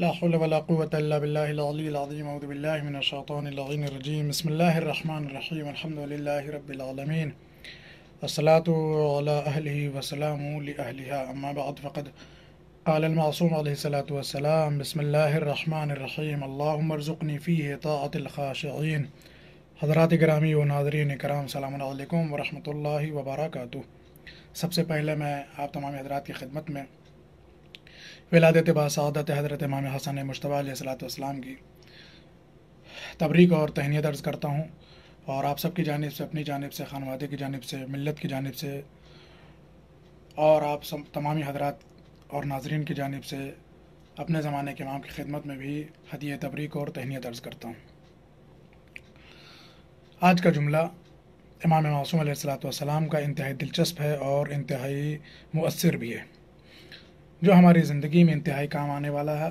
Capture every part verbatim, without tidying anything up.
ला हौल वला कुव्वता इल्ला बिल्लाहिल अलील अज़ीम। औज़ु बिल्लाहि मिनश शैतानिर रजीम। बिस्मिल्लाहिर रहमानिर रहीम। अल्हम्दुलिल्लाहि रब्बिल आलमीन। अस्सलातु अला अहलिहि व सलामु लि अहलिहा। अम्मा बअद फ़क़द क़ाल अल मासूम अलैहिस्सलातु वस्सलाम। बिस्मिल्लाहिर रहमानिर रहीम। अल्लाहुम्मा इरज़ुक़नी फ़ीहि ताअतल खाशिईन। हज़रात गिरामी व नाज़रीन कराम, सलाम अलैकुम व रहमतुल्लाहि व बरकातुहू। सबसे पहले मैं आप तमाम हज़रात की खिदमत में विलादत बासादत हज़रत इमाम हसन मुश्तबा अलैहिस्सलाम की तबरीक और तहनियत अर्ज़ करता हूँ, और आप सब की जानिब से, अपनी जानिब से, खानवादे की जानिब से, मिल्लत की जानिब से, और आप सब तमामी हज़रात और नाजरीन की जानिब से अपने ज़माने के इमाम की खिदमत में भी हदिये तबरीक और तहनियत अर्ज़ करता हूँ। आज का जुमला इमाम मासूम अलैहिस्सलाम का इंतहाई दिलचस्प है और इंतहाई मुअस्सिर भी है, जो हमारी ज़िंदगी में इंतहाई काम आने वाला है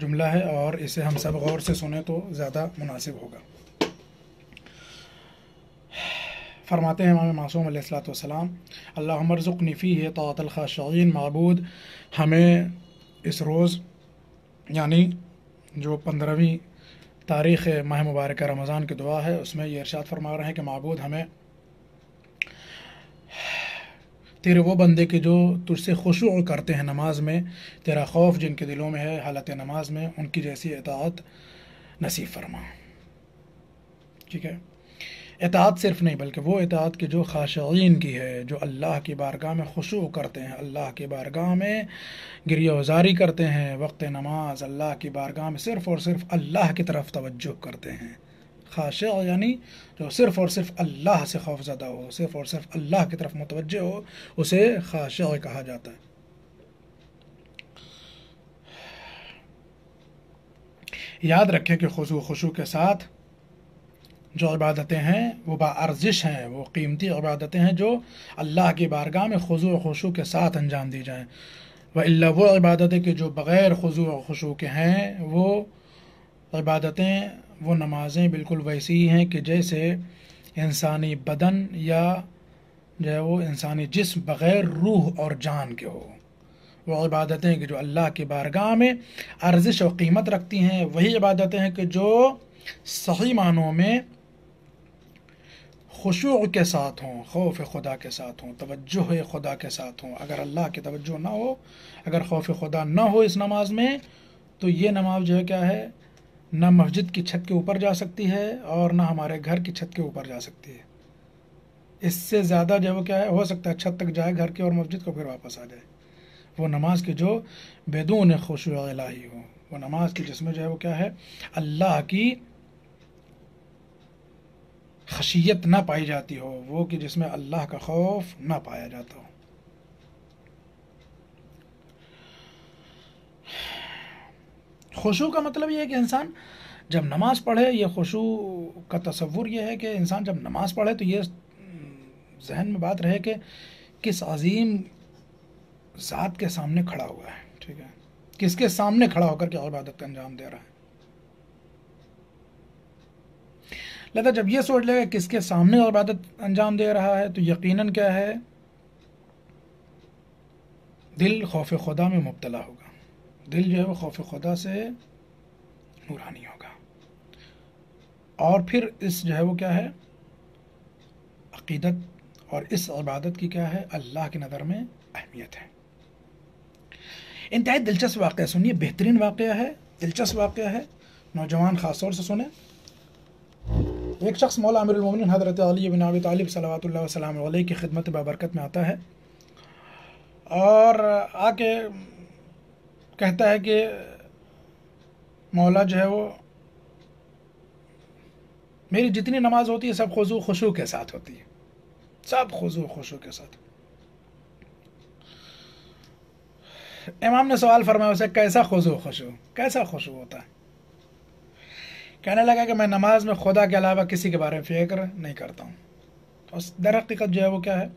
जुमला है, और इसे हम सब गौर से सुने तो ज़्यादा मुनासिब होगा। फरमाते हैं इमाम मासूम अलैहिस्सलाम, अल्लाहुम्मा इरज़ुक़नी फ़ीहि ताअतल खाशिईन। माबूद, हमें इस रोज़ यानी जो पंद्रहवीं तारीख़ माह मुबारक रमज़ान की दुआ है, उसमें ये इरशाद फरमा रहे हैं कि माबूद, हमें तेरे वो बंदे के जो तुझसे खुशू करते हैं नमाज में, तेरा खौफ जिनके दिलों में है हालत नमाज में, उनकी जैसी इताअत नसीब फरमा। ठीक है, इताअत सिर्फ नहीं बल्कि वो इताअत की जो खाशिईन की है, जो अल्लाह की बारगाह में खुशू करते हैं, अल्लाह की बारगाह में गिरियाजारी करते हैं, वक्त नमाज अल्लाह की बारगाह में सिर्फ़ और सिर्फ अल्लाह की तरफ तवज्जो करते हैं। खाशे यानी जो सिर्फ़ और सिर्फ़ अल्लाह से खौफज़दा हो, सिर्फ़ और सिर्फ अल्लाह की तरफ मुतवज्जे हो, उसे खाशे कहा जाता है। याद रखें कि खुशू खुशू के साथ जो इबादतें हैं वो बाअर्ज़िश हैं, वो कीमती इबादतें हैं जो अल्लाह की बारगाह में खुशू खुशू के साथ अंजाम दी जाएँ। वइल्ला वो इबादतें कि जो बग़ैर खुशू खुशू के हैं, वो इबादतें, वो नमाज़ें बिल्कुल वैसी ही हैं कि जैसे इंसानी बदन या जो है वो इंसानी जिस्म बग़ैर रूह और जान के हो। वह इबादतें कि जो अल्लाह की बारगाह में अर्ज़िश और कीमत रखती हैं, वही इबादतें हैं कि जो सही मानों में खुशू के साथ हों, खौफ खुदा के साथ हों, तवज्जो खुदा के साथ हों। अगर अल्लाह की तवज्जो ना हो, अगर खौफ खुदा ना हो इस नमाज में, तो ये नमाज जो है क्या है, ना मस्जिद की छत के ऊपर जा सकती है और ना हमारे घर की छत के ऊपर जा सकती है। इससे ज़्यादा जो वो क्या है, हो सकता है छत तक जाए घर के और मस्जिद को फिर वापस आ जाए। वो नमाज की जो बेदून खुशू इलाही हो, वो नमाज की जिसमें जो है वो क्या है, अल्लाह की खशियत ना पाई जाती हो, वो कि जिसमें अल्लाह का खौफ ना पाया जाता हो। खुशू का मतलब ये है कि इंसान जब नमाज़ पढ़े, यह खुशू का तसव्वुर यह है कि इंसान जब नमाज़ पढ़े तो ये जहन में बात रहे कि किस अज़ीम ज़ात के सामने खड़ा हुआ है। ठीक है, किसके सामने खड़ा होकर के इबादत का अंजाम दे रहा है। लगा जब ये सोच लेगा किसके सामने इबादत अंजाम दे रहा है, तो यकीनन क्या है, दिल खौफ खुदा में मुब्तला होगा, दिल जो है वो खौफ खुदा से नूरानी होगा, और फिर इस जो है वो क्या है, अक़ीदत और इस इबादत की क्या है, अल्लाह की नज़र में अहमियत है। इंतहाई दिलचस्प वाक़या सुनिए, बेहतरीन वाक़या है, दिलचस्प वाक़या है। नौजवान ख़ास तौर से सुने। एक शख्स मौला अमीरुल मोमिनीन हज़रत अली बिन अबी तालिब सल्लल्लाहु अलैहि वसल्लम की खिदमत बाबरकत में आता है और आके कहता है कि मौला जो है वो, मेरी जितनी नमाज होती है सब खुजू खुशू के साथ होती है, सब खुजू खुशू के साथ। इमाम ने सवाल फरमाया उसे, कैसा खुजू खुशू, कैसा खुशू होता है? कहने लगा कि मैं नमाज में खुदा के अलावा किसी के बारे में फिक्र नहीं करता हूँ। तो उस दर हकीकत जो है वो क्या है,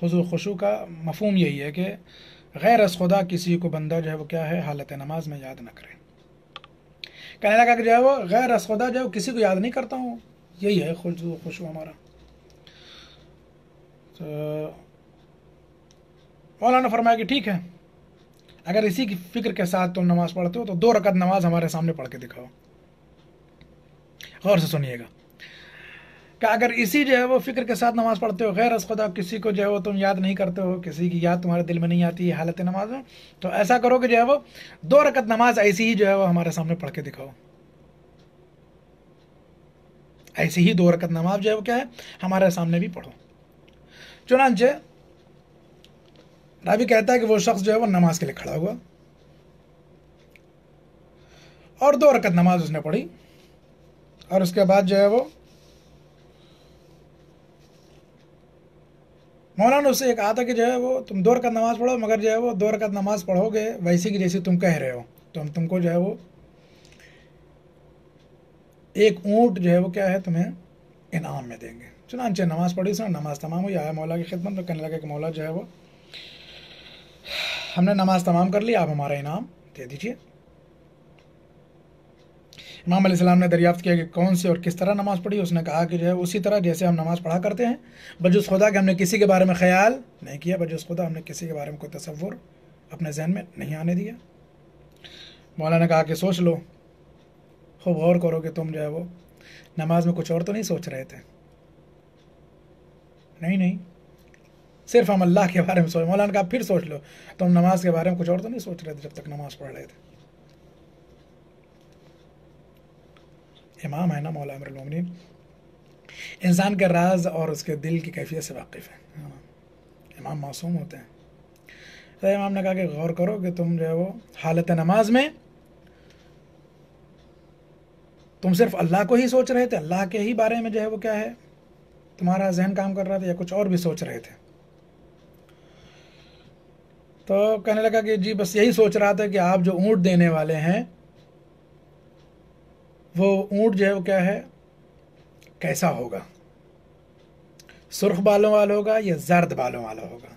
खुजू खुशू का मफहूम यही है कि गैर अस खुदा किसी को बंदा जो है वो क्या है, हालत नमाज में याद ना करे। कहने लगा कि जो है वो गैर अस खुदा जो है वो किसी को याद नहीं करता हूँ, यही है खुशू खुशू हमारा। तो मौलाना फरमाया कि ठीक है, अगर इसी की फिक्र के साथ तुम नमाज़ पढ़ते हो तो दो रकत नमाज हमारे सामने पढ़ के दिखाओ। गौर से सुनिएगा कि अगर इसी जो है वो फिक्र के साथ नमाज़ पढ़ते हो, खैर खुदा किसी को जो है वो तुम याद नहीं करते हो, किसी की याद तुम्हारे दिल में नहीं आती है हालत नमाज में, तो ऐसा करो कि जो है वो दो रकत नमाज ऐसी ही जो है वो हमारे सामने पढ़ के दिखाओ। ऐसे ही दो रकत नमाज जो है वो क्या है हमारे सामने भी पढ़ो। चुनांचे रावी कहता है कि वो शख्स जो है वो नमाज के लिए खड़ा हुआ और दो रकत नमाज उसने पढ़ी, और उसके बाद जो है वो मौलाना उससे ये कहा था कि जो है वो तुम दो रकत नमाज पढ़ो, मगर जो है वो दो रकत नमाज पढ़ोगे वैसी की जैसी तुम कह रहे हो तो हम तुमको जो है वो एक ऊँट जो है वो क्या है तुम्हें इनाम में देंगे। चुनांचे नमाज पढ़ी, उसने नमाज तमाम हुई, आया मौला की खिदमत में, कहने लगा कि मौला जो है वो हमने नमाज तमाम कर ली, आप हमारा इनाम दे दीजिए। इमाम अलैहिस्सलाम ने दरियाफ्त किया कि कौन सी और किस तरह नमाज़ पढ़ी। उसने कहा कि जो है उसी तरह जैसे हम नमाज पढ़ा करते हैं, बजुस खुदा कि हमने किसी के बारे में ख्याल नहीं किया, बजुस खुदा हमने किसी के बारे में कोई तसव्वुर अपने जहन में नहीं आने दिया। मौला ने कहा कि सोच लो, खूब गौर करो कि तुम जो है वो नमाज में कुछ और तो नहीं सोच रहे थे। नहीं नहीं, सिर्फ हम अल्लाह के बारे में सोच। मौलाना कहा फिर सोच लो, तुम नमाज के बारे में कुछ और तो नहीं सोच रहे थे जब तक नमाज पढ़ रहे थे। इमाम है ना मौला अमीरुल मोमिनीन, इंसान के राज और उसके दिल की कैफियत से वाकिफ़ है। इमाम मासूम होते हैं। तो इमाम ने कहा कि गौर करो कि तुम जो है वो हालत नमाज में तुम सिर्फ अल्लाह को ही सोच रहे थे, अल्लाह के ही बारे में जो है वो क्या है तुम्हारा जहन काम कर रहा था, या कुछ और भी सोच रहे थे? तो कहने लगा कि जी बस यही सोच रहा था कि आप जो ऊँट देने वाले हैं वो ऊँट जो है वो क्या है कैसा होगा, सुर्ख बालों वाला होगा या जर्द बालों वाला होगा।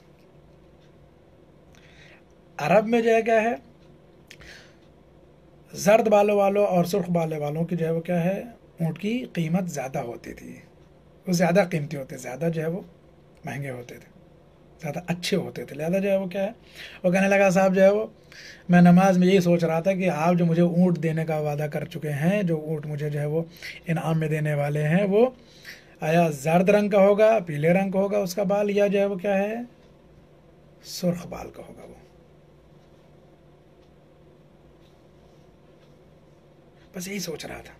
अरब में जो है क्या है जर्द बालों वालों और सुर्ख बालों वालों की जो है वो क्या है ऊँट की कीमत ज़्यादा होती थी, वो ज़्यादा कीमती होते, ज़्यादा जो है वो महंगे होते थे, ज़्यादा अच्छे होते थे। लिहाजा जो है वो क्या है वो कहने लगा साहब जो है वो मैं नमाज में यही सोच रहा था कि आप जो मुझे ऊँट देने का वादा कर चुके हैं, जो ऊँट मुझे जो है वो इनाम में देने वाले हैं, वो आया जर्द रंग का होगा, पीले रंग का होगा उसका बाल, या जो है वो क्या है सुर्ख बाल का होगा। वो बस यही सोच रहा था।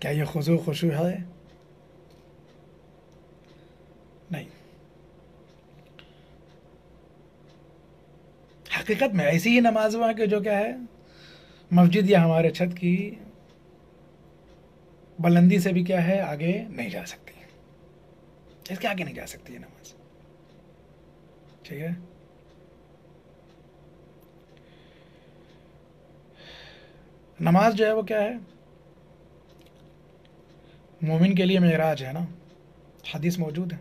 क्या ये खुजू खुशू है? नहीं, हकीकत में ऐसी ही नमाज वहाँ के जो क्या है मस्जिद या हमारे छत की बुलंदी से भी क्या है आगे नहीं जा सकती, इसके आगे नहीं जा सकती है नमाज। ठीक है, नमाज जो है वो क्या है मोमिन के लिए मेराज है ना, हदीस मौजूद है।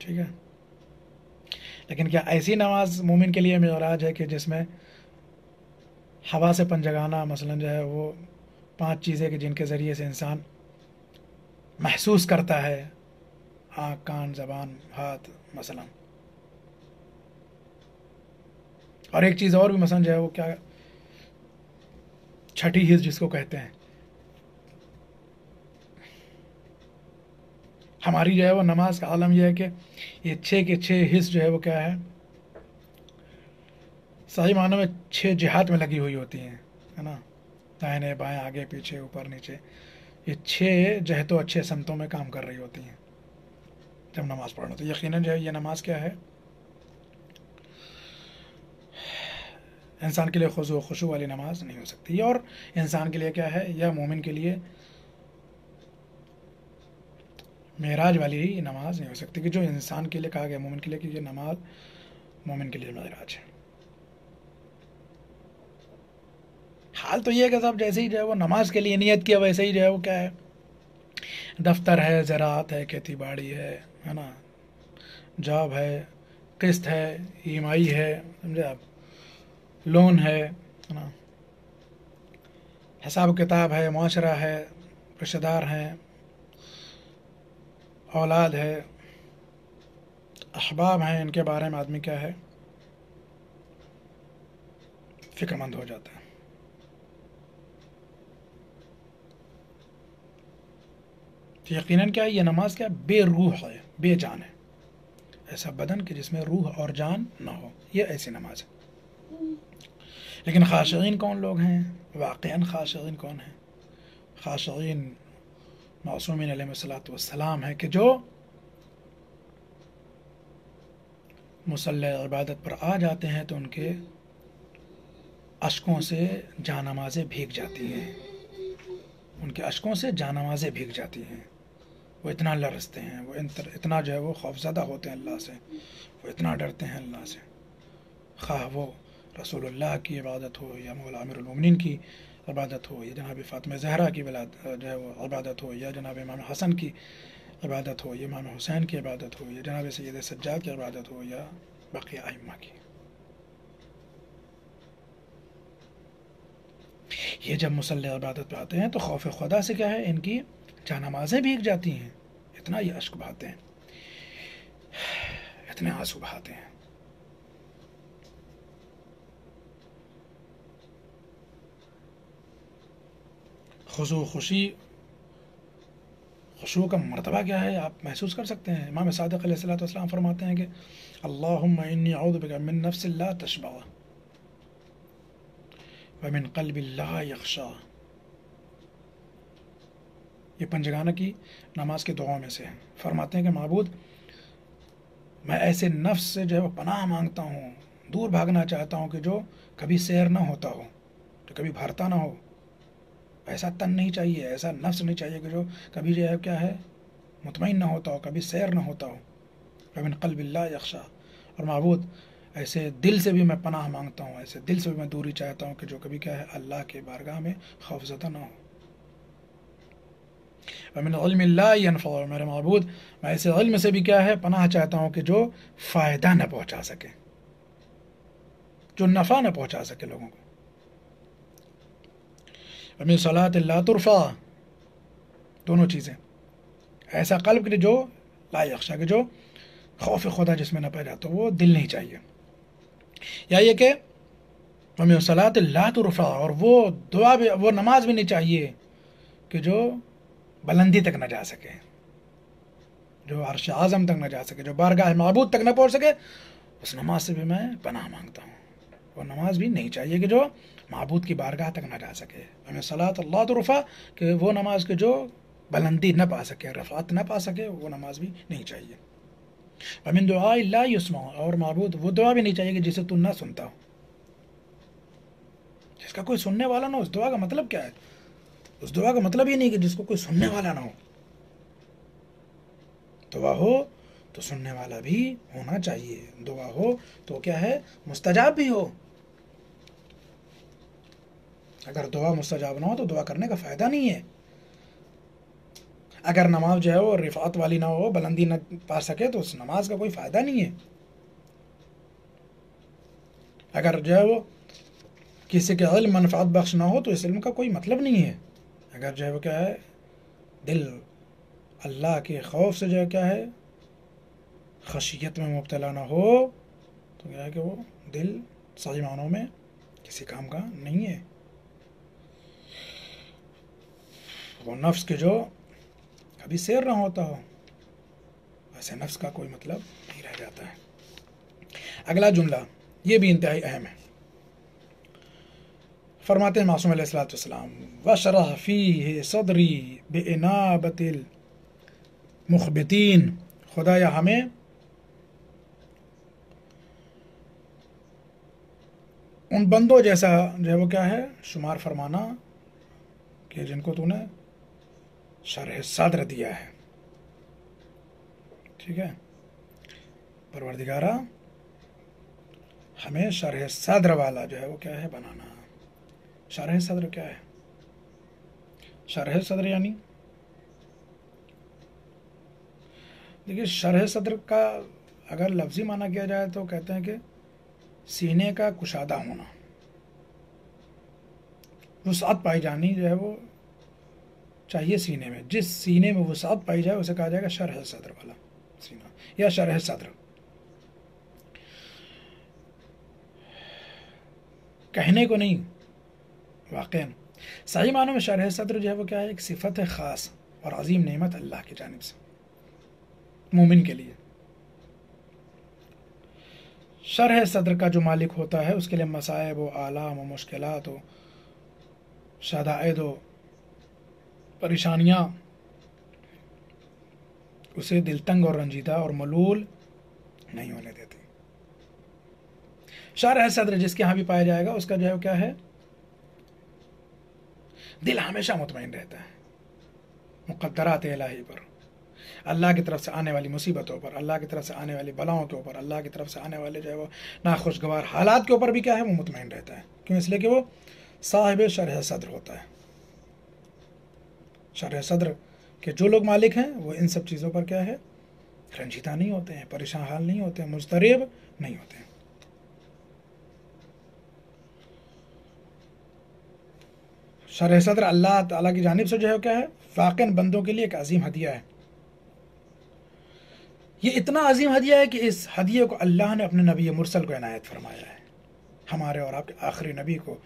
ठीक है, लेकिन क्या ऐसी नमाज मोमिन के लिए मेराज है कि जिसमें हवा से पंजगाना मसलन जो है वो पांच चीज़ें कि जिनके ज़रिए से इंसान महसूस करता है, आँख कान ज़बान हाथ मसलन, और एक चीज़ और भी मसलन जो है वो क्या छठी हिस्स जिसको कहते हैं। हमारी जो है वो नमाज का आलम यह है कि ये छः के छः हिस्स जो है वो क्या है सही मानों में छः जिहाद में लगी हुई होती हैं, है ना, दाहिने बाएँ आगे पीछे ऊपर नीचे, ये छः जहतों अच्छे संतों में काम कर रही होती हैं जब नमाज पढ़ो। तो यकीनन जो है ये नमाज क्या है इंसान के लिए खुजू खुशू वाली नमाज नहीं हो सकती, और इंसान के लिए क्या है या मोमिन के लिए मेराज वाली ही नमाज नहीं हो सकती कि जो इंसान के लिए कहा गया मोमिन के लिए कि ये नमाज मोमिन के लिए मेराज है। हाल तो ये है कि साहब जैसे ही जो है वो नमाज के लिए नियत किया वैसे ही जो है वो क्या है दफ्तर है, ज़रात है, खेती बाड़ी है, है ना, जॉब है, किस्त है, ई एम आई है, समझे आप, लोन है, है ना, हिसाब किताब है, माशरा है, रिश्तेदार हैं, औलाद है, अहबाब हैं, इनके बारे में आदमी क्या है फ़िक्रमंद हो जाता है। तो यकीनन क्या है ये नमाज क्या बेरूह है, बेजान है, ऐसा बदन कि जिसमें रूह और जान ना हो, ये ऐसी नमाज है। लेकिन खाशिईन कौन लोग हैं, वाक़अन खाशिईन कौन हैं? खाशिईन मासूमीन अलैहिस्सलाम है कि जो मुसल्ले इबादत पर आ जाते हैं तो उनके अश्कों से जान नमाज़ें भीग जाती हैं, उनके अश्कों से जान नमाज़ें भीग जाती हैं। वो इतना लरसते हैं, वो इतना जो है वो खौफज़दा होते हैं अल्लाह से, वो इतना डरते हैं अल्लाह से, ख़्वाह वो रसूलुल्लाह की इबादत हो या मौला अमीरुल मोमिनीन की इबादत हो या जनाब फ़ातिमा ज़हरा की वलाद जो है वो इबादत हो या जनाब इमाम हसन की इबादत हो या इमाम हुसैन की इबादत हो या जनाब सैयद सज्जाद की इबादत हो या बाकी आइम्मा की। ये जब मुसल्ले इबादत पर आते हैं तो खौफ खुदा से क्या है, इनकी जान नमाज़ें भीग जाती हैं, इतना ये अश्क बहाते हैं, इतने आंसू बहाते हैं। खुशू खुशी खुशू का मर्तबा क्या है आप महसूस कर सकते हैं। इमाम सादिक़ अलैहिस्सलाम फरमाते हैं कि अल्लाहुम्मा इन्नी अऊज़ु बिका मिन नफ्सिन ला तश्बा व मिन क़ल्बिन ला यख़शा। ये पंजगाना की नमाज की दुआओं में से है। फरमाते हैं कि माबूद मैं ऐसे नफ्स से जो है वो पनाह मांगता हूँ, दूर भागना चाहता हूँ कि जो कभी सैर ना होता हो, जो कभी भरता ना हो। ऐसा तन नहीं चाहिए, ऐसा नफ्स नहीं चाहिए कि जो कभी जो है क्या है मुतमईन ना होता हो, कभी सैर ना होता हो। वमिन क़ल्बिल्लाह यख़शा, और माबूद ऐसे दिल से भी मैं पनाह मांगता हूँ, ऐसे दिल से भी मैं दूरी चाहता हूँ कि जो कभी क्या है अल्लाह के बारगाह में खौफज़दा ना हो। वमिन इल्मिन ला यनफ़अ, मेरे माबूद मैं ऐसे इल्म से भी क्या है पनाह चाहता हूँ कि जो फ़ायदा न पहुँचा सके, जो नफ़ा न पहुँचा सके लोगों को। वमिन सलात ला तुरफ़ा, दोनों चीज़ें ऐसा क़ल्ब के जो ला यख़शा के जो खौफ खुदा जिसमें न पैदा हो, वो दिल नहीं चाहिए। या ये कि वमिन सलात ला तुरफ़ा, और वो दुआ भी वो नमाज भी नहीं चाहिए कि जो बुलंदी तक न जा सके, जो अर्श आज़म तक न जा सके, जो बारगाह महबूब तक न पहुँच सके, उस नमाज से भी मैं पनाह मांगता हूँ। वो नमाज भी नहीं चाहिए कि जो महबूब की बारगाह तक न जा सके। हमें सलात अल्लाह तो रफ़ा कि वो नमाज के जो बुलंदी न पा सके, रफ़ात न पा सके, वो नमाज भी नहीं चाहिए। अमिन दुआ ला युस्मा, और महबूद वो दुआ भी नहीं चाहिए कि जिसे तुम ना सुनता हो, जिसका कोई सुनने वाला ना। उस दुआ का मतलब क्या है? उस दुआ का मतलब ये नहीं कि जिसको कोई सुनने वाला ना हो। दुआ हो तो सुनने वाला भी होना चाहिए, दुआ हो तो क्या है मुस्तजाब भी हो। अगर दुआ मुस्तजाब ना हो तो दुआ करने का फ़ायदा नहीं है। अगर नमाज जो है वो रिफात वाली ना हो, बुलंदी ना पा सके, तो उस नमाज का कोई फ़ायदा नहीं है। अगर जो है वो किसी के इल्म मनफ़अत बख्श ना हो तो इस इल्म का कोई मतलब नहीं है। अगर जो है वो क्या है दिल अल्लाह के खौफ से जो है क्या है खशियत में मुब्तला ना हो, तो क्या है कि वो दिल सही मानों में किसी काम का नहीं है। वो नफ्स के जो कभी सैर ना होता हो, वैसे नफ्स का कोई मतलब नहीं रह जाता है। अगला जुमला ये भी इंतहाई अहम है। फरमाते हैं मासूम अलैहिस्सलाम वशरह फीही सदरी बिइनाबतिल मुखबितीन, खुदाया हमें उन बंदों जैसा जो है वो क्या है शुमार फरमाना कि जिनको तूने शरह सदर दिया है। ठीक है परवरदिगारा, हमें शरह सदर वाला जो है वो क्या है बनाना। शरह सदर क्या है? शरह सदर यानी देखिए, शरह सदर का अगर लफ्ज़ी माना किया जाए तो कहते हैं कि सीने का कुशादा होना, वुसअत पाई जानी जो है वो चाहिए सीने में। जिस सीने में वुसअत पाई जाए उसे कहा जाएगा शरह सदर वाला सीना या शरह सदर। कहने को नहीं, वाक़ियन सही मानों में शरह सदर जो है वो क्या है, एक सिफत है ख़ास और अजीम नेमत अल्लाह की जानिब से मोमिन के लिए। शरह सदर का जो मालिक होता है उसके लिए मसाइब व आलाम व मुश्किलात व शदाइद व परेशानियाँ, उसे दिलतंग और रंजीदा और मलूल नहीं होने देती। शरह सदर जिसके यहाँ भी पाया जाएगा उसका जो है क्या है, दिल हमेशा मुतमईन रहता है मुक़द्दरात इलाही पर, अल्लाह की तरफ से आने वाली मुसीबतों पर, अल्लाह की तरफ से आने वाली बलाओं के ऊपर, अल्लाह की तरफ से आने वाले जो है वो नाखुशगवार हालात के ऊपर भी क्या है वो मुतमईन रहता है। क्यों? इसलिए कि वो साहिब शरह सदर होता है। शरह सदर के जो लोग मालिक हैं वो इन सब चीज़ों पर क्या है, रंजीदा नहीं होते हैं, परेशान हाल नहीं होते हैं, मुजतरब नहीं होते हैं। शरह सदर अल्लाह ताला की जानिब से जो है क्या है वाक़न बंदों के लिए एक अजीम हदिया है। ये इतना अजीम हदिया है कि इस हदिये को अल्लाह ने अपने नबी मुरसल को इनायत फरमाया है, हमारे और आपके आखिरी नबी को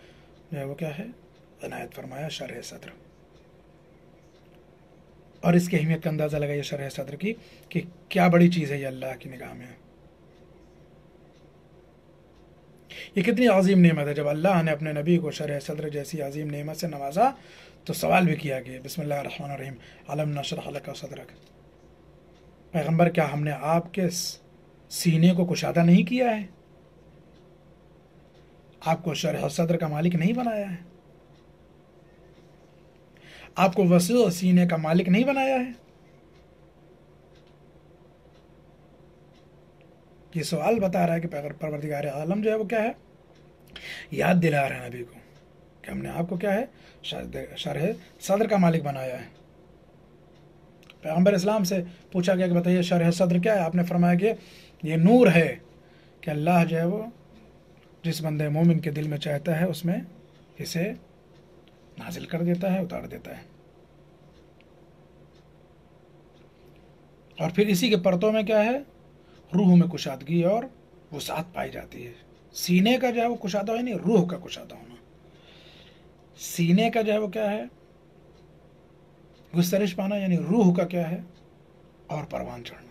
जो है वो क्या है इनायत फरमाया शरह सदर। और इसकी अहमियत का अंदाज़ा लगाइए शरह सदर की कि क्या बड़ी चीज़ है ये अल्लाह की निगाह में, ये कितनी अजीम नेमत है। जब अल्लाह ने अपने नबी को शरह सदर जैसी अजीम नेमत से नवाजा तो सवाल भी किया गया, बिस्मिल्लाहिर्रहमानिर्रहीम अलम नशरह लक सदरक, पैगम्बर क्या हमने आपके सीने को कुशादा नहीं किया है, आपको शरह सदर का मालिक नहीं बनाया है, आपको वसीअ सीने का मालिक नहीं बनाया है। ये सवाल बता रहा है कि परवरदिगार आलम जो है वो क्या है, याद दिला रहा है नबी को कि हमने आपको क्या है शरह सदर का मालिक बनाया है। पैगंबर इस्लाम से पूछा गया कि बताइए शरह सदर क्या है, आपने फरमाया कि ये नूर है कि अल्लाह जो है वो जिस बंदे मोमिन के दिल में चाहता है उसमें इसे नाजिल कर देता है, उतार देता है। और फिर इसी के परतों में क्या है, रूह में कुशादगी और वुसअत पाई जाती है। सीने का जो है वो कुशादा है नहीं, रूह का कुशादा होना। सीने का जो है वो क्या है गुस्तारिश पाना, यानी रूह का क्या है और परवान चढ़ना।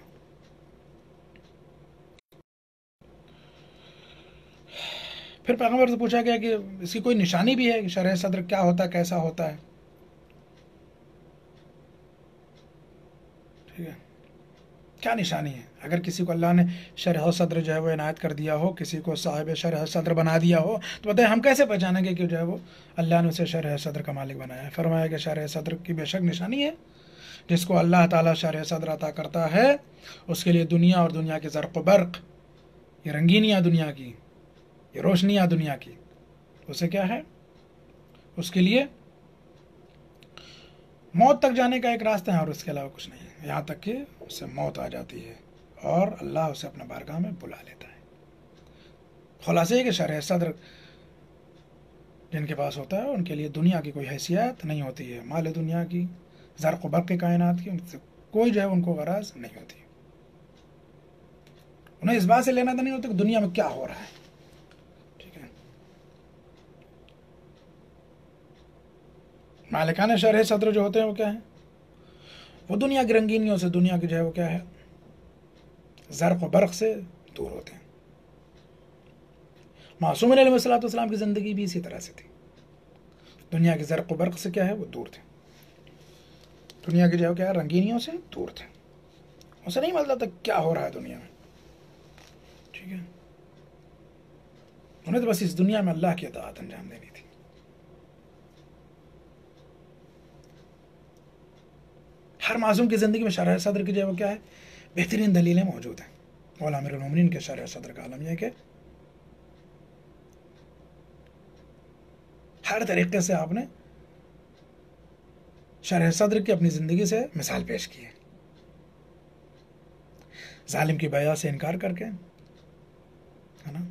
फिर पैगंबर से पूछा गया कि इसकी कोई निशानी भी है कि शरह सदर क्या होता है, कैसा होता है। ठीक है, क्या निशानी है? अगर किसी को अल्लाह ने शरह सदर जो है वो इनायत कर दिया हो, किसी को साहिब शरह सदर बना दिया हो, तो बताए हम कैसे पहचानेंगे कि जो है वो अल्लाह ने उसे शरह सदर का मालिक बनाया है। फरमाया कि शरह सदर की बेशक निशानी है, जिसको अल्लाह ताला शरह सदर अता करता है उसके लिए दुनिया और दुनिया के ज़र्क़ व बर्क़, ये रंगीनियाँ दुनिया की, ये रोशनियाँ दुनिया की, उसे क्या है उसके लिए मौत तक जाने का एक रास्ता है और उसके अलावा कुछ नहीं है। यहाँ तक कि उससे मौत आ जाती है और अल्लाह उसे अपने बारगाह में बुला लेता है। खुलासे कि शरह सदर जिनके पास होता है उनके लिए दुनिया की कोई हैसियत नहीं होती है, माल दुनिया की, ज़र्क़ व बर्क़ कायनात की उनसे कोई जो है उनको गरज नहीं होती। उन्हें इस बात से लेना देना नहीं होता कि दुनिया में क्या हो रहा है। मालिकान शरह सदर जो होते हैं वो क्या है, वो दुनिया की रंगीनियों से, दुनिया की जो है वो क्या है ज़र्क़ व बर्क़ से दूर होते हैं। मासूम अलैहिस्सलाम की ज़िंदगी भी इसी तरह से थी, दुनिया के ज़र्क़ व बर्क़ से क्या है वो दूर थे, दुनिया की जो है क्या है रंगीनियों से दूर थे, उसे नहीं मतलब तक क्या हो रहा है दुनिया में। ठीक है, उन्हें तो बस इस दुनिया में अल्लाह की इताअत अंजाम देनी थी। हर मासूम की ज़िंदगी में शरह सदर की जो है वो क्या है बेहतरीन दलीलें मौजूद हैं। मौलाना अमीरुल मोमिनीन के शरह सदर का आलम यह है कि हर तरीक़े से आपने शरह सदर की अपनी ज़िंदगी से मिसाल पेश की है, जालिम की बयात से इनकार करके, है ना,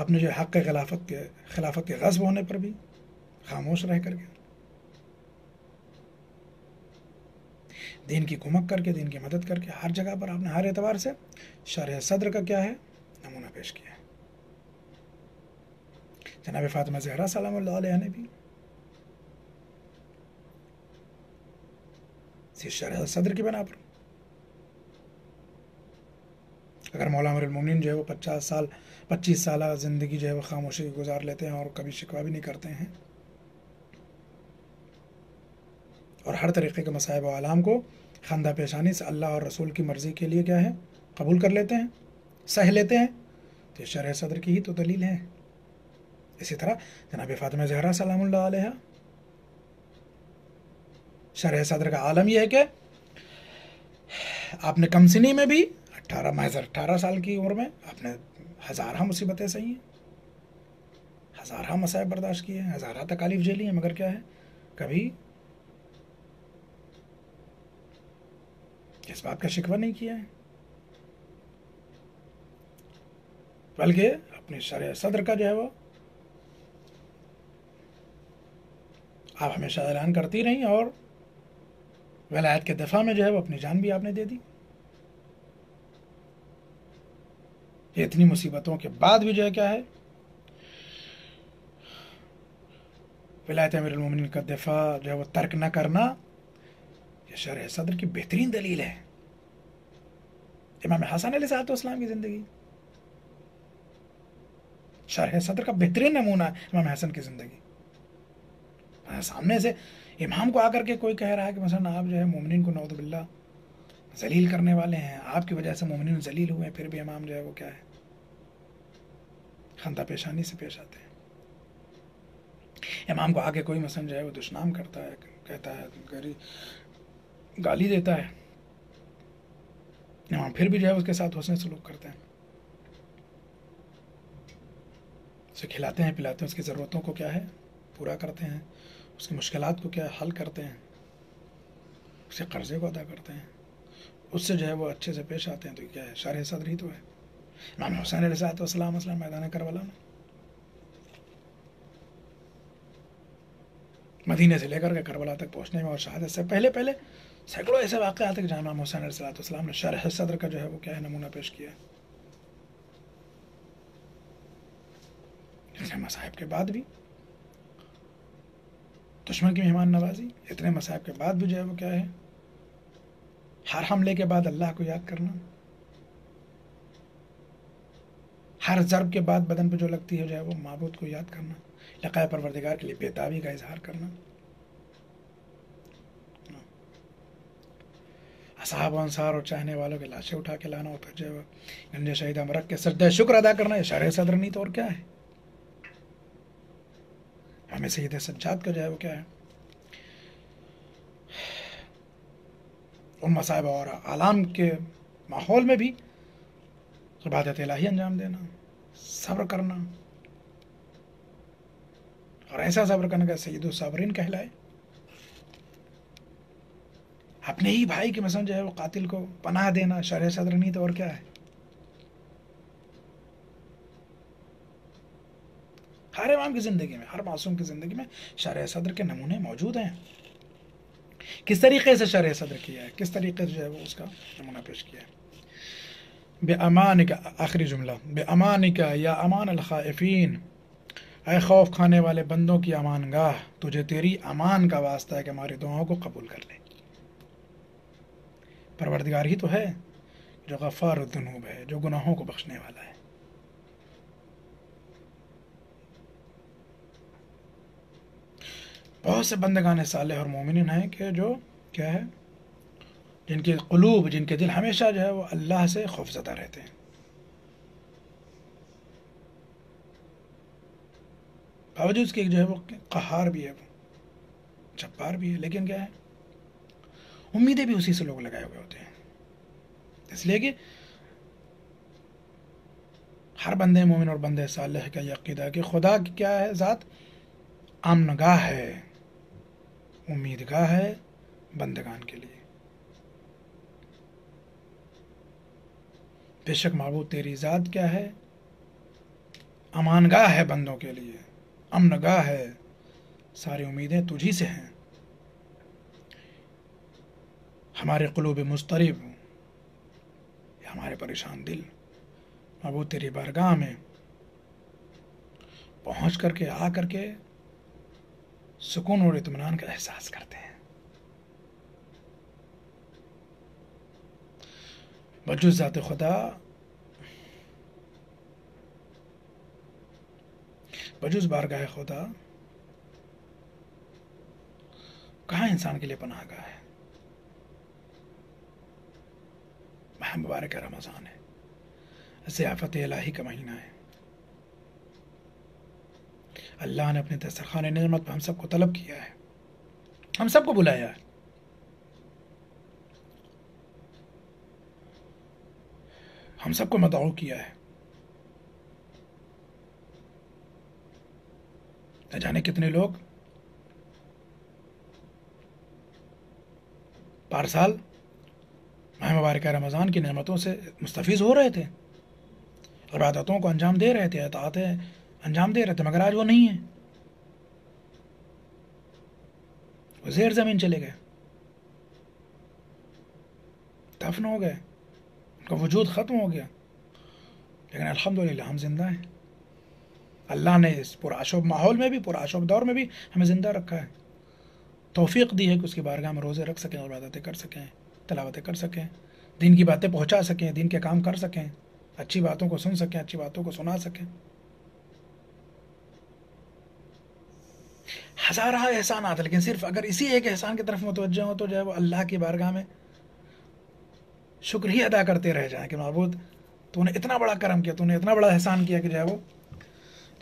आपने जो हक़ खिलाफत के खिलाफत के ग़ज़ब होने पर भी खामोश रह करके दीन की कुमक करके दीन की मदद करके हर जगह पर आपने हर एतबार से शरह सदर का क्या है नमूना पेश किया है। जनाब फातिमा ज़हरा सलामुल्लाह अलैहा ने भी शरह सदर की बना पर, अगर मौलाना अमीरुल मोमिनीन जो है वो पचास साल पच्चीस साल ज़िंदगी जो है वो खामोशी गुजार लेते हैं और कभी शिकवा भी नहीं करते हैं और हर तरीक़े के मसाइब व आलाम को खंदा पेशानी से अल्लाह और रसूल की मर्ज़ी के लिए क्या है कबूल कर लेते हैं, सह लेते हैं, तो शरह सदर की ही तो दलील है। इसी तरह जनाब फातिमा ज़हरा सलामुल्लाह अलैहा शरह सदर का आलम यह है कि आपने कम सिनी में भी अट्ठारह महज अट्ठारह साल की उम्र में आपने हज़ारहा मुसीबतें सही हैं, हज़ारहा मसाइब बर्दाश्त किए हैं, हज़ारहा तकालीफ झेली हैं, मगर क्या है कभी इस बात का शिकवा नहीं किया है, बल्कि अपने शरह सदर का जो है वो आप हमेशा ऐलान करती रहीं और वलायत के दफ़ा में जो है वो अपनी जान भी आपने दे दी। इतनी मुसीबतों के बाद भी जो है क्या है वलायत अमीरुल मोमिनीन का दफ़ा जो है वो तर्क न करना यह शरह सदर की बेहतरीन दलील है। इमाम हसन अली साहब तो इस्लाम की ज़िंदगी शरह सदर का बेहतरीन नमूना है। इमाम हसन की ज़िंदगी सामने से इमाम को आकर के कोई कह रहा है कि मसलन आप जो है मोमिनीन को नौदबिल्ला जलील करने वाले हैं, आपकी वजह से मोमिनीन जलील हुए हैं, फिर भी इमाम जो है वो क्या है खंदा पेशानी से पेश आते हैं। इमाम को आके कोई मसलन जो है वो दुश्नाम करता है, कहता है गरी गाली देता है, इमाम फिर भी जो है उसके साथ हुस्न सलूक करते हैं, उसे खिलाते हैं पिलाते हैं, उसकी ज़रूरतों को क्या है पूरा करते हैं, उसकी मुश्किलात को क्या हल करते हैं, उसके कर्ज़े को अदा करते हैं, उससे जो है वो अच्छे से पेश आते हैं। तो क्या है शरह सदर ही तो है। इमाम हुसैन अलैहिस्सलाम असलम मैदान करबला में मदीने से लेकर के करबला तक पहुँचने में और शहादत से पहले पहले सैकड़ों ऐसे वाक़ियात हैं जहाँ इमाम हुसैन अलैहिस्सलाम ने शरह सदर का जो है वो क्या है नमूना पेश किया है। जैसे मसाहिब के बाद भी दुश्मन की मेहमान नवाजी, इतने मसाइब के बाद भी जो है वो क्या है हर हमले के बाद अल्लाह को याद करना, हर ज़र्ब के बाद बदन पे जो लगती है जो है वो माबूद को याद करना, लक़ाए परवरदिगार के लिए बेताबी का इजहार करना। असहाब अंसार और चाहने वालों के लाशें उठा के लाना और फिर जो है वह गंजे शहीद अमरक के सजदा शुक्र अदा करना, ये शरह सदर नहीं तो और क्या है। हमें सैयद सज्जाद का जो है वो क्या है उन मसाइब और आलाम के माहौल में भी इबादत इलाही अंजाम देना, सब्र करना और ऐसा सब्र करना का सैयद साबरीन कहलाए। अपने ही भाई के मसलन जो है वो कातिल को पनाह देना शरह सदर नहीं तो और क्या है। हर इमाम की ज़िंदगी में हर मासूम की ज़िंदगी में शरह सदर के नमूने मौजूद हैं। किस तरीक़े से शरह सदर किया है, किस तरीक़े से जो है वो उसका नमूना पेश किया है। बेअमान का आखिरी जुमला, बेअमान का या अमान अलखाइफीन, ऐ खौफ खाने वाले बंदों की अमान गाह, तुझे तेरी अमान का वास्ता है कि हमारी दुआओं को कबूल कर ले। परवरदिगार ही तो है जो गफ़ारुद ज़ुनूब है, जो गुनाहों को बख्शने वाला है। बहुत से बंदगान सालेह और मोमिनिन हैं कि जो क्या है जिनके क़ुलूब जिनके दिल हमेशा जो है वो अल्लाह से खौफज़दा रहते हैं। बावजूद इसके जो है वो क़हार भी है, वो जब्बार भी है, लेकिन क्या है उम्मीदें भी उसी से लोग लगाए हुए होते हैं। इसलिए कि हर बंदे मोमिन और बंदे सालेह का यक़ीदा कि खुदा की क्या है ज़ात आमनगाह है, उम्मीदगाह है बंदगान के लिए। बेशक महबूब तेरी ज़ात क्या है अमानगाह है बंदों के लिए, अमनगाह है, सारी उम्मीदें तुझी से हैं। हमारे क़ुलूब मुस्तरिब, हमारे परेशान दिल, अब वो तेरी बारगाह में पहुँच करके आ करके सुकून और इत्मीनान का एहसास करते हैं। बजुज़ ज़ाते खुदा, बजुज़ बारगाह खुदा, कहाँ इंसान के लिए पनाहगाह है? माह मुबारक रमज़ान है, ज़ियाफ़त इलाही का महीना है। अल्लाह ने अपने दस्तरखान नेमत पर हम सबको तलब किया है, हम सबको बुलाया है। हम सबको मदऊ किया है। न जाने कितने लोग पार साल माह मुबारक रमज़ान की नेमतों से मुस्तफ़ीज़ हो रहे थे, इबादतों को अंजाम दे रहे थे, अताअतें अंजाम दे रहे थे, मगर आज वो नहीं है, वो ज़ेर ज़मीन चले गए, दफन हो गए, उनका वजूद ख़त्म हो गया। लेकिन अल्हम्दुलिल्लाह हम ज़िंदा हैं। अल्लाह ने इस पुराशोब माहौल में भी, पुराशोब दौर में भी हमें ज़िंदा रखा है, तौफ़ीक़ दी है कि उसकी बारगाह में रोज़े रख सकें, इबादतें कर सकें, तलावतें कर सकें, दीन की बातें पहुँचा सकें, दीन के काम कर सकें, अच्छी बातों को सुन सकें, अच्छी बातों को सुना सकें। हज़ारहा एहसान आते, लेकिन सिर्फ अगर इसी एक एहसान की तरफ मुतवज्जह हो तो जो है वो अल्लाह की बारगाह में शुक्र ही अदा करते रह जाएँ कि महबूद तूने इतना बड़ा करम किया, तूने इतना बड़ा एहसान किया कि जो है वो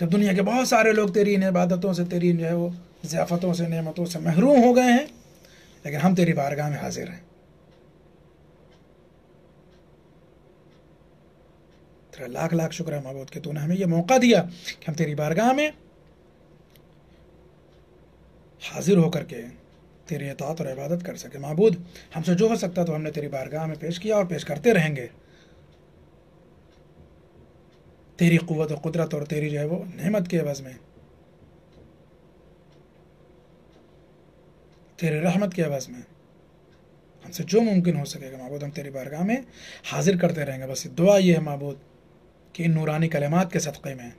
जब दुनिया के बहुत सारे लोग तेरी इन इबादतों से, तेरी जो है वो ज़ियाफ़तों से, नेमतों से महरूम हो गए हैं, लेकिन हम तेरी बारगाह में हाजिर हैं। तेरा लाख लाख शुक्र है महबूद कि तूने हमें यह मौका दिया कि हम तेरी बारगाह में हाजिर होकर के तेरी इताअत और इबादत कर सके। महबूद हमसे जो हो सकता तो हमने तेरी बारगाह में पेश किया और पेश करते रहेंगे। तेरी क़ुव्वत और क़ुदरत और तेरी जो है वो नेमत के एवज़ में, तेरी रहमत के एवज़ में हमसे जो मुमकिन हो सकेगा महबूद हम तेरी बारगाह में हाजिर करते रहेंगे। बस दुआ ये है महबूद कि इन नूरानी कलमात के सदक़े में,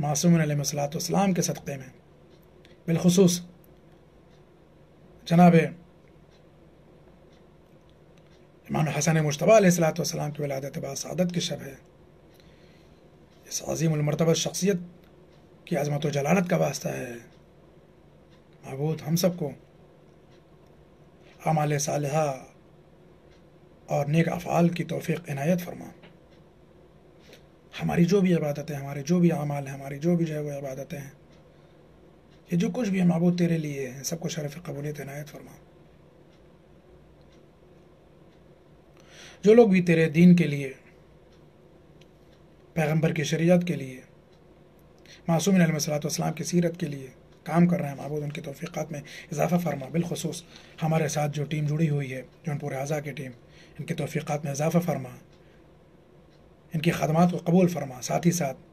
मासूम अलैहिस्सलातु वस्सलाम के सदक़े में, बिलखुसूस जनाब इमाम हसन मुश्तबा अलैहिस्सलातु वस्सलाम की विलादत बासआदत की शब है, इस अज़ीम उलमरतबा शख्सियत की अज़मत व जलालत का वास्ता है। महबूद हम सबको आमाल सालिहा और नेक अफ़आल की तौफ़ीक़ इनायत फरमा। हमारी जो भी इबादतें, हमारे जो भी आमाल हैं, हमारी जो भी जो है वो इबादतें हैं, ये जो कुछ भी है महबूब तेरे लिए है, सबको शरफ़ कबूलियत इनायत फरमा। जो लोग भी तेरे दीन के लिए, पैगंबर की शरीयत के लिए, मासूम अलैहिस्सलातु वस्सलाम की सीरत के लिए काम कर रहे हैं महबूब उनकी तौफ़ीक़ात में इजाफ़ा फरमा। बिलखसूस हमारे साथ जो टीम जुड़ी हुई है, जौनपुर आज़ा की टीम, इनकी तौफ़ीक़ात में इजाफ़ा फरमा, इनकी खदमात को कबूल फरमा, साथ ही साथ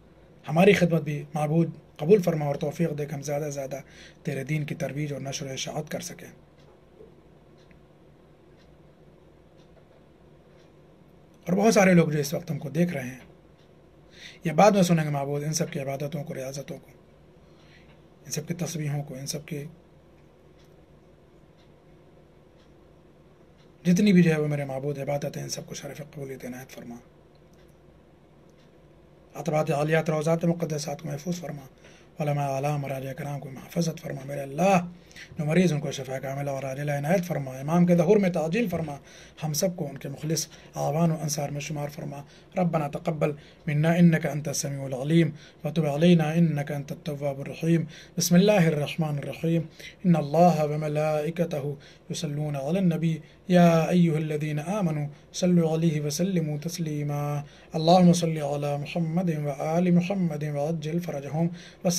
हमारी खिदमत भी महबूद कबूल फरमा और तौफ़ीक़ देकर हम ज़्यादा से ज़्यादा तेरे दीन की तरवीज और नशर इशाअत कर सकें। और बहुत सारे लोग जो इस वक्त हमको देख रहे हैं या बाद में सुनेंगे महबूद, इन सब की इबादतों को, रियाजतों को, इन सब की तस्बीहों को, इन सब की जितनी भी जो है वो मेरे महबूद इबादत है, इन सबको शरफ़ कबूलियत इनायत फरमा। अतबात आलियात रोज़ात मुक़द्दसात को महफूज फरमा, उलमा आला मराजा कराम को महफजत फरमा। मेरे अल्लाह जो मरीज़ उनको शफ़ा कामिला और आजिला इनायत फरमा, इमाम के दहूर में ताजील फरमा, हम सबको उनके मुखलिस आवान और अंसार में शुमार फरमा। रब्बना तक़ब्बल मिन्ना इन्नका अंत समीउल अलीम व तुब अलैना इन्नका अंत तव्वाबुर रहीम। बिस्मिल्लाहिर्रहमानिर्रहीम। इन्नल्लाहा व मलाइकतहु युसल्लूना अलन नबी या अय्युहल्लज़ीना आमनू सल्लू अलैहि व सल्लिमू तस्लीमा। अल्लाहुम्मा सल्लि अला मुहम्मद व आलि मुहम्मद व अज्जिल फ़रजहुम।